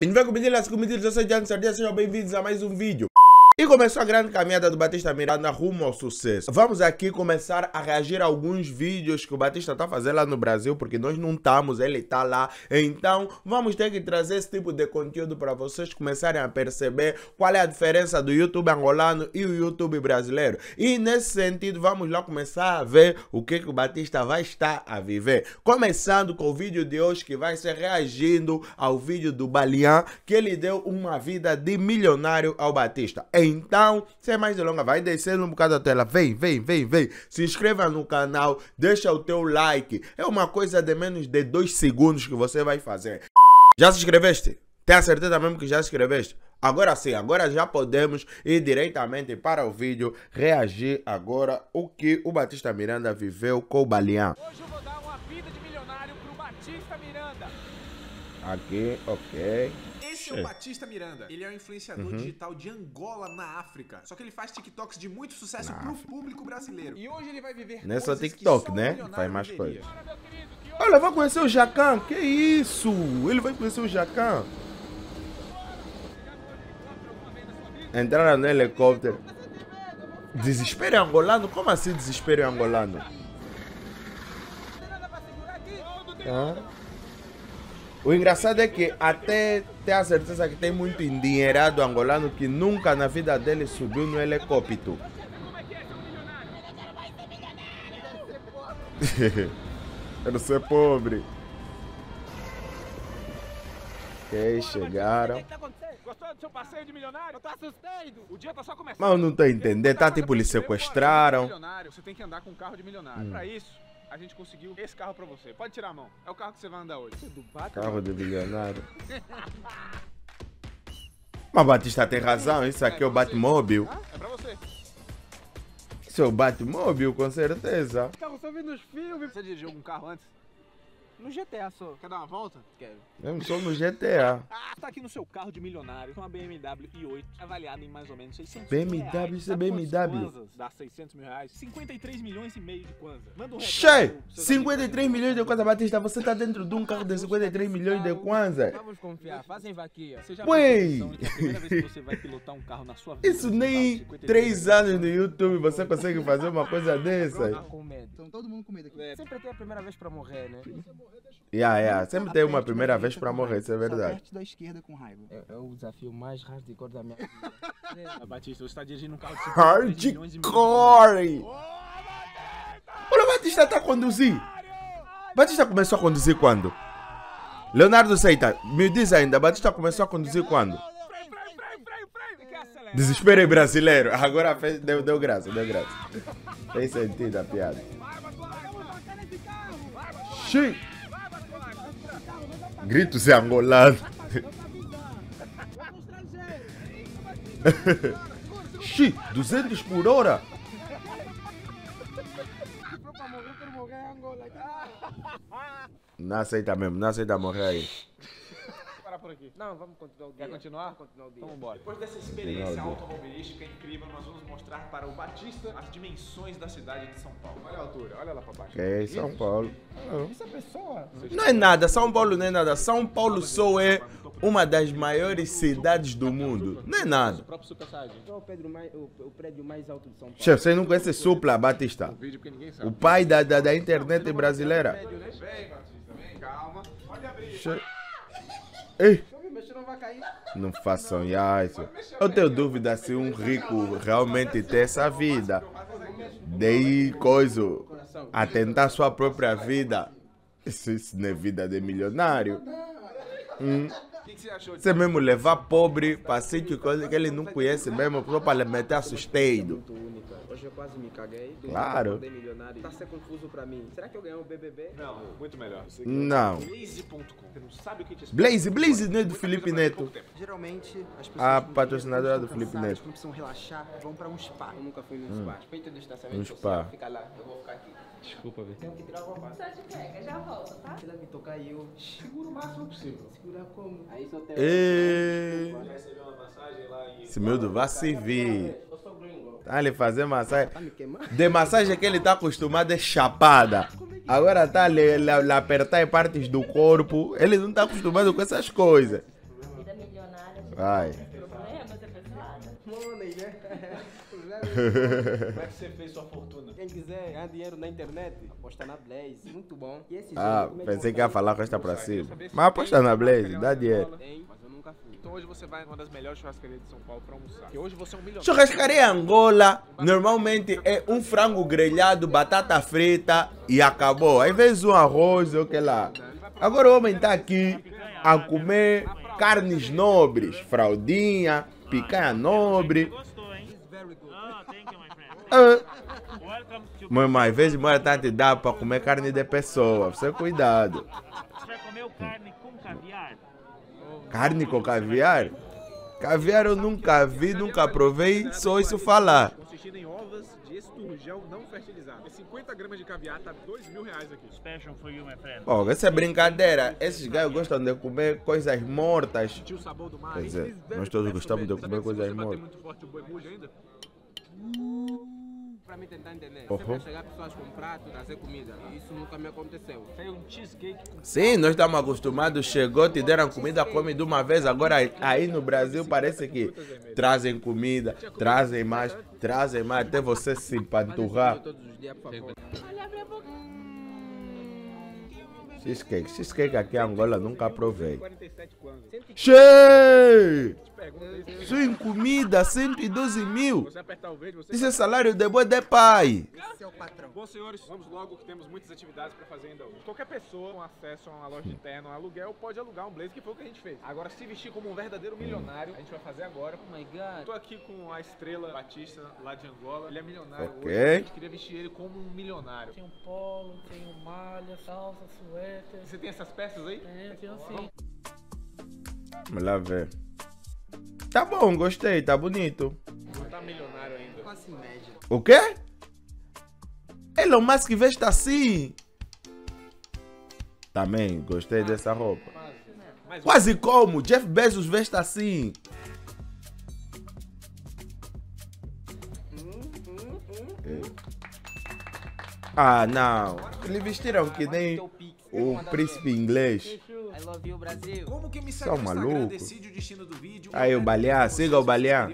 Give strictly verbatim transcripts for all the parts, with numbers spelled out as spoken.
Quem vai competir as comidas, eu sou Etiandro Sardinha, sejam bem-vindos a mais um vídeo. E começou a grande caminhada do Baptista Miranda rumo ao sucesso. Vamos aqui começar a reagir a alguns vídeos que o Baptista está fazendo lá no Brasil, porque nós não estamos, ele está lá. Então, vamos ter que trazer esse tipo de conteúdo para vocês começarem a perceber qual é a diferença do YouTube angolano e o YouTube brasileiro. E nesse sentido, vamos lá começar a ver o que, que o Baptista vai estar a viver. Começando com o vídeo de hoje, que vai ser reagindo ao vídeo do Balian, que ele deu uma vida de milionário ao Baptista. Então, sem mais delongas, vai descendo um bocado da tela. Vem, vem, vem, vem. Se inscreva no canal, deixa o teu like. É uma coisa de menos de dois segundos que você vai fazer. Já se inscreveste? Tenho a certeza mesmo que já se inscreveste? Agora sim, agora já podemos ir diretamente para o vídeo, reagir agora o que o Baptista Miranda viveu com o Balian. Hoje eu vou dar uma vida de milionário pro Baptista Miranda. Aqui, ok. Esse é o Baptista Miranda. Ele é um influenciador uhum. digital de Angola, na África. Só que ele faz TikToks de muito sucesso na pro África. Público brasileiro. E hoje ele vai viver nessa TikTok, né? Faz mais coisas. Olha, vai conhecer o Jacquin. Que isso? Ele vai conhecer o Jacquin. Entraram no helicóptero. Desespero é angolano? Como assim desespero é angolano? Ah. O engraçado é que até ter a certeza que tem muito endinheirado angolano que nunca na vida dele subiu no helicóptero. Quero ser pobre. Ok, chegaram. Gostou do seu passeio de milionário? Eu tô assustado. O dia tá só começando. Mas eu não tô entendendo. Tá tipo, lhe sequestraram. Você tem que andar com um carro de milionário. Hum. Pra isso... a gente conseguiu esse carro pra você. Pode tirar a mão. É o carro que você vai andar hoje. Carro do bilionário. Mas Batista tem razão. Isso aqui é, é o Batmóvel. Ah, é pra você. Isso é o Batmóvel, com certeza. Esse carro só vi nos filmes. Você dirigiu algum carro antes? No G T A só. Quer dar uma volta? Quer? Eu sou no G T A. Ah, tá aqui no seu carro de milionário. Uma B M W i oito avaliada em mais ou menos seiscentos mil reais. B M W, isso é B M W. Dá seiscentos mil reais. cinquenta e três milhões e meio de kwanza. Manda um retorno. cinquenta e três milhões de kwanza, Batista. Você tá dentro de um carro de cinquenta e três milhões de kwanza. Vamos confiar. Fazem vaquia. Você já Ué. Pensou, então, é a primeira vez que você vai pilotar um carro na sua vida. Isso nem três anos no YouTube você consegue fazer uma coisa dessas. Então todo mundo com medo aqui. Sempre tem a primeira vez pra morrer, né? Yeah, yeah. Sempre tem uma primeira vez pra morrer, isso é verdade. Da esquerda com raiva. É, é o desafio mais hardcore da minha vida. É. Batista, você tá dirigindo um carro de hardcore! Olha, o Batista tá a conduzir. Batista começou a conduzir quando? Leonardo Seita, me diz ainda, Batista começou a conduzir quando? Desespero brasileiro. Agora fez, deu, deu graça, deu graça. Tem sentido a piada. Xiii. Gritos em angolano. Xiii, duzentos por hora. Não aceita mesmo, não aceita morrer aí. Por aqui. Não, vamos continuar o dia. Quer continuar? Continuar o dia. Vamos embora. Depois dessa experiência automobilística incrível, nós vamos mostrar para o Batista as dimensões da cidade de São Paulo. Olha a altura, olha lá para baixo. Que é São Paulo. Essa pessoa... não é nada, São Paulo não é nada. São Paulo só é uma das maiores cidades do mundo. Não é nada. O prédio mais alto de São Paulo. Chefe, vocês não conhecem Supla, Batista? O pai da, da, da internet brasileira. Vem, Batista, vem, calma. Olha a briga. Ei. Não façam isso. Eu tenho dúvida se um rico realmente tem essa vida. Daí coisa, atentar sua própria vida. Isso, isso não é vida de milionário. Hum. Você mesmo levar pobre para sítio que ele não conhece mesmo, só para meter assustado. Hoje eu quase me caguei. Claro. Tá ser confuso pra mim. Será que eu ganhei um B B B? Não, muito melhor. Não. Blaze ponto com. Blaze, Blaze não é do Felipe Neto. Geralmente as pessoas... a patrocinadora do Felipe Neto. Quando precisam relaxar, vão pra um spa. Eu nunca fui num spa. Respeita o distanciamento social. Fica lá, eu vou ficar aqui. Desculpa, velho. Tenho que tirar uma parte. Só te pega, já volto, tá? Se ela me tocar e eu seguro o máximo possível. Segura como? Aí só tem... eee... já recebeu uma massagem lá e... esse meu do vai servir. Eu sou gringo. Tá lhe fazer massagem. De massagem que ele tá acostumado é chapada. Agora tá a apertar em partes do corpo. Ele não tá acostumado com essas coisas. Vai. Money, né? Como é que você fez sua fortuna? Quem quiser ganhar dinheiro na internet, apostar na Blaze, muito bom. E esse ah, jogo, pensei é que ia falar com esta pra cima. Mas apostar na Blaze, dá dinheiro. Tem, mas eu nunca fui. Então hoje você vai em uma das melhores churrascarias de São Paulo pra almoçar. Que hoje você é um milhão. Churrascaria Angola, normalmente é um frango grelhado, batata frita e acabou. Às vezes um arroz ou que lá. Agora o homem tá aqui a comer carnes nobres, fraldinha, picanha nobre. Ah. Mas mais vezes mais tarde dá para comer carne de pessoa, você cuidado. Você comeu carne com caviar? Carne com caviar? Caviar eu nunca vi, nunca provei, só isso falar. Consistida em ovos de esturjão não fertilizado. cinquenta gramas de caviar tá dois mil reais aqui. Special for you, my friend. Bom, essa é brincadeira. Esses gajos gostam de comer coisas mortas. Quer dizer, nós todos gostamos de comer coisas mortas. Pra mim tentar entender, uhum. Você vai chegar pessoas com prato, trazer comida, isso nunca me aconteceu. Tem um cheesecake. Sim, nós estamos acostumados, chegou, te deram comida, come de uma vez, agora aí no Brasil parece que trazem comida, trazem mais, trazem mais, até você se empanturrar. Cheesecake, cheesecake aqui em Angola nunca provei. Cheio! Sem comida, cento e doze mil! Isso é salário de boi de pai! Esse é o patrão. Bom, senhores, vamos logo que temos muitas atividades para fazer ainda hoje. Qualquer pessoa com acesso a uma loja de terno, um aluguel, pode alugar um Blaze, que foi o que a gente fez. Agora, se vestir como um verdadeiro milionário, a gente vai fazer agora. Oh my God! Tô aqui com a estrela Baptista, lá de Angola. Ele é milionário okay. hoje. A gente queria vestir ele como um milionário. Tem um polo, tem um malha, salsa, suéter. Você tem essas peças aí? É, tem sim. Vamos lá ver. Tá bom, gostei, tá bonito. Não tá milionário ainda. Classe média. O quê? Elon Musk veste assim. Também gostei dessa roupa. Quase como Jeff Bezos veste assim. Ah, não. Eles vestiram que nem o príncipe inglês. I love you, Brasil. Como que me segue no Instagram, decide o destino do vídeo. Aí o Balian, siga o Balian.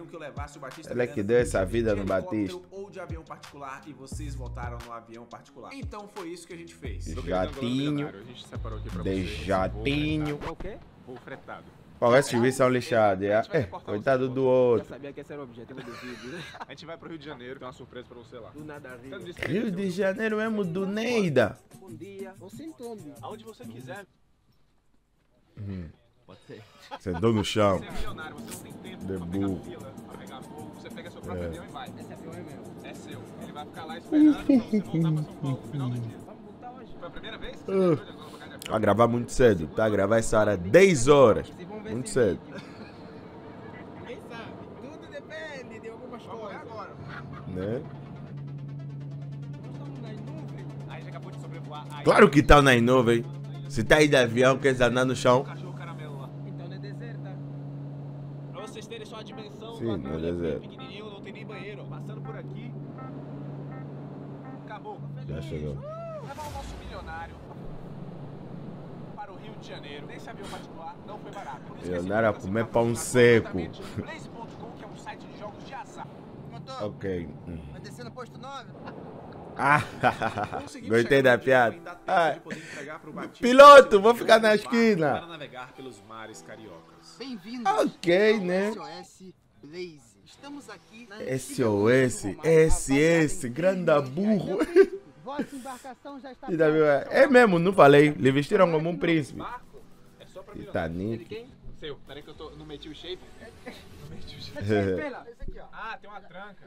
Ele é que deu essa vida no Batista. Ou de avião particular e vocês votaram no avião particular. Então foi isso que a gente fez. Jatinho. De jatinho. O quê? Voo fretado. Ó, esses vídeos são lixados. É, coitado do outro. Eu sabia que esse era o objetivo do vídeo, né? A gente vai pro Rio de Janeiro, tem uma surpresa pra você lá. Do nada, Rio. Rio de Janeiro mesmo, do Neida. Bom dia. Você entende? Aonde você quiser. Hum. Sentou no chão. Você é milionário, você não tem tempo pra pegar fila, pra pegar fogo, você pega seu próprio avião e vai. Esse avião é meu. É seu. Ele vai ficar lá esperando pra você voltar pra São Paulo no final do dia. Vamos voltar hoje. Foi a primeira vez? Vai gravar muito cedo, tá? Gravar essa hora dez horas. Muito cedo. Ninguém sabe. Tudo depende de algumas coisas. Vamos agora. Né? Claro que tá na nuvem. Se tá aí de avião, quer andar no chão. Então não é deserto, tá? Pra vocês terem só a dimensão. Sim, não é deserto. Pequenininho, não tem nem banheiro. Passando por aqui. Acabou. Já chegou. Uh, levar o nosso milionário para o Rio de Janeiro. Nesse avião particular não foi barato. Milionário a comer pão seco. Blaze ponto com, que é um site de jogos de azar. Motor. Ok. Vai descer no posto nove. Ah, gostei da piada. Ah. Piloto, vou ficar na esquina. Para navegar pelos mares cariocas. Bem-vindos. Ok, né? S O S Blaze. Estamos aqui na S O S, S S, grande burro. Vossa embarcação já está. É mesmo, não falei. Lhe vestiram como um príncipe. É só para Titanic. Seu, peraí que eu tô no meti o shape. Ah, tem uma tranca.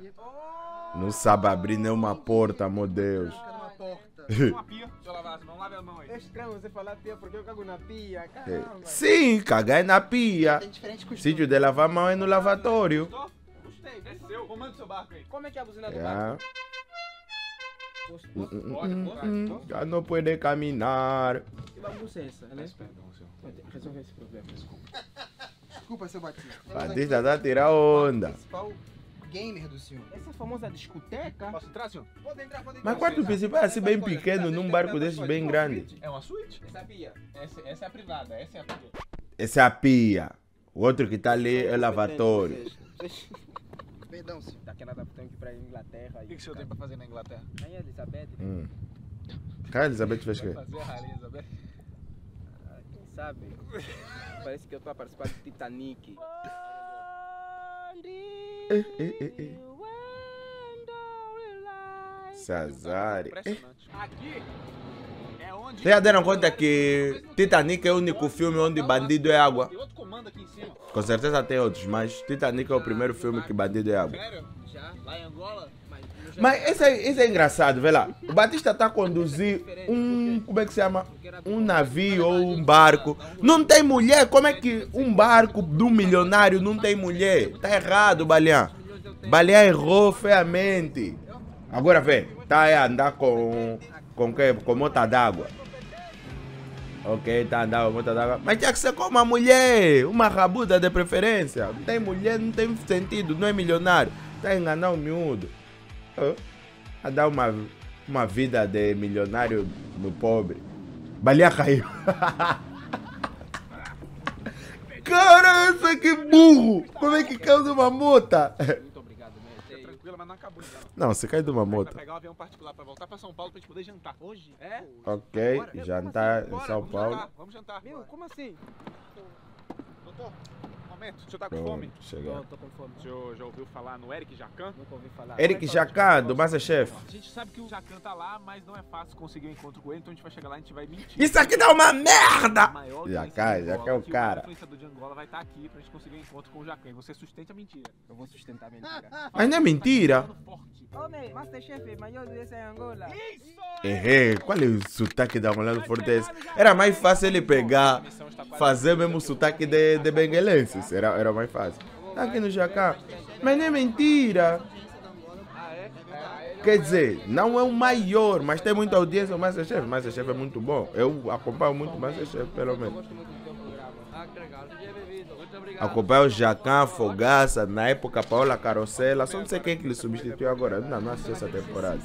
Não sabe abrir nenhuma porta, meu Deus. Uma pia. Deixa eu lavar as mãos, lave a mão aí. É estranho você falar pia porque eu cago na pia. Caramba. Sim, cagar é na pia. O sítio de lavar a mão é no lavatório. Gostei, desceu. Comando seu barco aí. Como é que é a buzina do barco? Já não pode caminhar. Que bagunça é essa, né? Resolve esse problema, desculpa. Desculpa, seu Batista. Batista tá a tirar onda. Principal gamer do senhor. Essa famosa discoteca. Posso entrar, senhor? Pode entrar, pode entrar. Mas quarto principal é assim bem pequeno num barco desse bem grande. É uma suíte? Essa é a pia. Essa é a privada, essa é a pia. Essa é a pia. O outro que está ali é lavatório. Perdão, senhor. Daqui a nada tenho que ir para a Inglaterra. O que, que o senhor tem para fazer na Inglaterra? Rainha Elizabeth. Hum. Cara, Elizabeth fez o quê? Fazer a Rainha Elizabeth. Ah, quem sabe? Parece que eu estou a participar do Titanic. É, é, é, é. Cesare. Vocês já deram conta que Titanic é o único filme onde bandido é água? Com certeza tem outros, mas Titanic é o primeiro filme que bandido é água. Mas isso é, isso é engraçado, vê lá. O Baptista está a conduzir um, como é que se chama? Um navio ou um barco. Não tem mulher, como é que um barco do milionário não tem mulher? Está errado, Balian. Balian errou feiamente. Agora vê, tá aí a andar com com que? Com mota d'água. Ok, tá andando com mota d'água. Mas tinha que ser com uma mulher, uma rabuda de preferência. Não tem mulher, não tem sentido, não é milionário. Tá enganando o miúdo. Oh, a dar uma, uma vida de milionário no pobre. Baleia caiu. Caramba, que burro! Como é que caiu de uma mota? Não, você cai de uma moto. Pegar um avião particular para voltar para São Paulo para gente poder jantar hoje. É? Ok, agora? Jantar assim? Em São vamos Paulo. Jantar, vamos jantar. Meu, como assim? Doutor, um momento. O senhor tá com Pronto, fome? Chegou. Não, tô com fome. O senhor já ouviu falar no Eric Jacquin? Nunca ouvi falar. Eric Jacquin, do Masterchef. A gente sabe que o Jacquin tá lá, mas não é fácil conseguir um encontro com ele, então a gente vai chegar lá e a gente vai mentir. Isso aqui dá uma merda! Jacquin, Jacquin é o cara. O influenciador de Angola vai estar aqui pra gente conseguir um encontro com o Jacquin. Você sustenta a mentira. Eu vou sustentar a mentira. Mas não é mentira? Homem, Masterchef, maior doença em Angola. Errei. Qual é o sotaque da mulher do Fortes? Era mais fácil ele pegar, fazer mesmo o sotaque de, de benguelenses, era, era mais fácil. Tá aqui no Jacquin, mas não é mentira. Quer dizer, não é o maior, mas tem muita audiência o Masterchef. O Masterchef é muito bom, eu acompanho muito o Masterchef, pelo menos. Acompanho o Jacquin, Fogaça, na época Paola Carosella, só não sei quem que ele substituiu agora, não, não assisti essa temporada.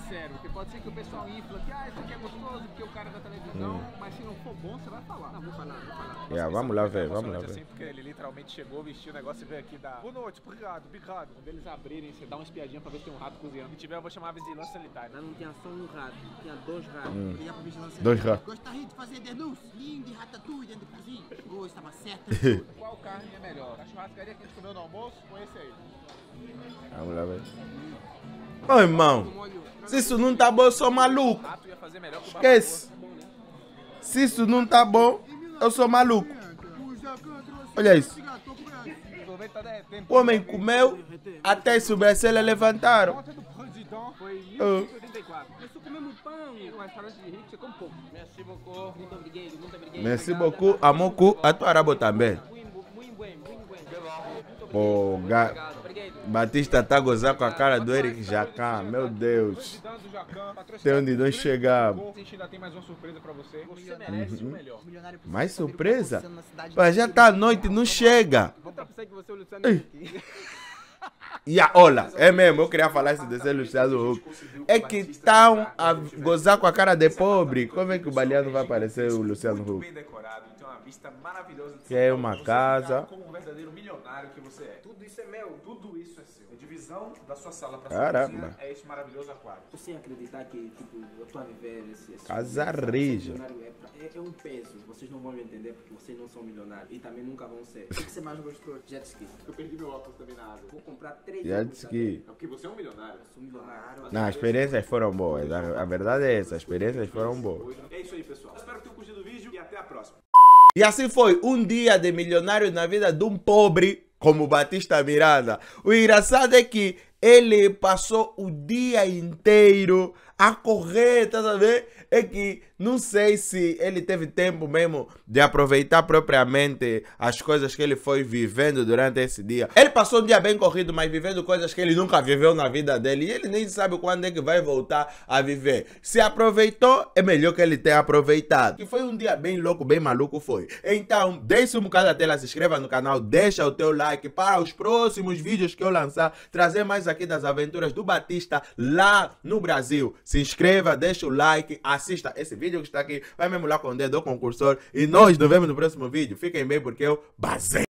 Pode ser que o pessoal infla que, ah, isso aqui é gostoso porque o cara da televisão, mas se não for bom, você vai falar. Não, vou falar, vou falar. Yeah, vamos lá ver, vamos lá ver. Assim, porque ele literalmente chegou, vestiu o negócio e veio aqui dar boa noite, obrigado, obrigado. Quando eles abrirem, você dá uma espiadinha pra ver se tem um rato cozinhando. Se tiver, eu vou chamar a vigilância sanitária. Mas não tinha só um rato, tinha dois ratos. Hum. Ligar pra vigilância sanitária. Dois ratos. Gostaria de fazer denúncia. Lindo de Ratatouille dentro do cozinho. Oh, estava certo. Qual carne é melhor? A churrascaria que a gente comeu no almoço ou esse aí? Vamos lá ver. Ô, irmão, se isso não tá bom, eu sou maluco. Esquece. Se isso não tá bom, eu sou maluco. Olha isso. O homem comeu, até as sobrancelhas levantaram. Oh. Merci beaucoup, amoku, a tua arabo também. Pô, ga... Baptista tá gozando com a cara do Eric Jacquin, meu Deus. Tem onde nós chegamos. Uhum. Mais surpresa? Mas já tá à noite, não chega. E a olha, é mesmo, eu queria falar isso de ser Luciano Huck. É que estão a gozar com a cara de pobre. Como é que o Baliano vai aparecer o Luciano Huck? Vista maravilhosa de que é uma você casa como um verdadeiro milionário que você é. Tudo isso é meu, tudo isso é seu. A divisão da sua sala para sua cozinha é esse maravilhoso aquário. Você acreditar que tipo eu tô a viver esse, esse casa rija é, é um peso. Vocês não vão me entender porque vocês não são milionários e também nunca vão ser. O que você mais gostou? Jet ski. Eu perdi meu óculos também na água. Vou comprar três jet ski. É porque você é um milionário. Eu sou um milionário. Não, as experiências foram boas. A, a verdade é essa, as experiências foram boas. É isso aí, pessoal. Eu espero que tenham curtido o vídeo e até a próxima. E assim foi um dia de milionário na vida de um pobre como Baptista Miranda. O engraçado é que ele passou o dia inteiro a correr, tá sabendo? É que não sei se ele teve tempo mesmo de aproveitar propriamente as coisas que ele foi vivendo durante esse dia. Ele passou um dia bem corrido, mas vivendo coisas que ele nunca viveu na vida dele. E ele nem sabe quando é que vai voltar a viver. Se aproveitou, é melhor que ele tenha aproveitado. Que foi um dia bem louco, bem maluco foi. Então, deixa um bocado da tela, se inscreva no canal, deixa o teu like para os próximos vídeos que eu lançar. Trazer mais aqui das aventuras do Baptista lá no Brasil. Se inscreva, deixa o like, assista esse vídeo que está aqui, vai mesmo lá com o dedo ou com o cursor e nós nos vemos no próximo vídeo. Fiquem bem porque eu basei.